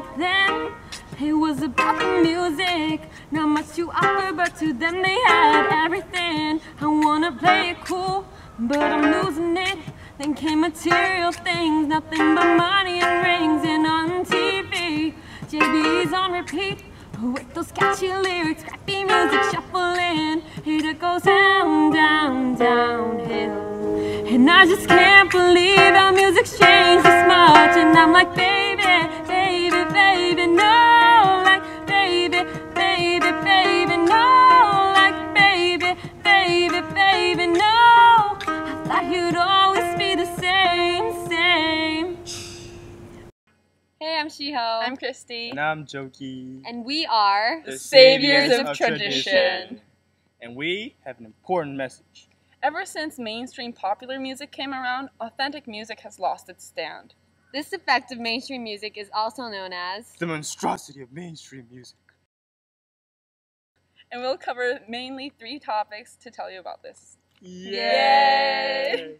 back then it was about the music. Not much to offer, but to them they had everything. I wanna play it cool, but I'm losing it. Then came material things, nothing but money and rings. And on TV, JB's on repeat with those catchy lyrics, crappy music shuffling. It goes down, down, downhill. And I just can't believe how music's changed this much. And I'm like, baby, baby, baby, no. Like, baby, baby, baby, no. Like, baby, baby, baby, no. I thought you'd always be the same, same. Hey, I'm Shiho. I'm Christy. And I'm Jokey. And we are the Saviors of Tradition. And we have an important message. Ever since mainstream popular music came around, authentic music has lost its stand. This effect of mainstream music is also known as the monstrosity of mainstream music. And we'll cover mainly 3 topics to tell you about this. Yay! Yay!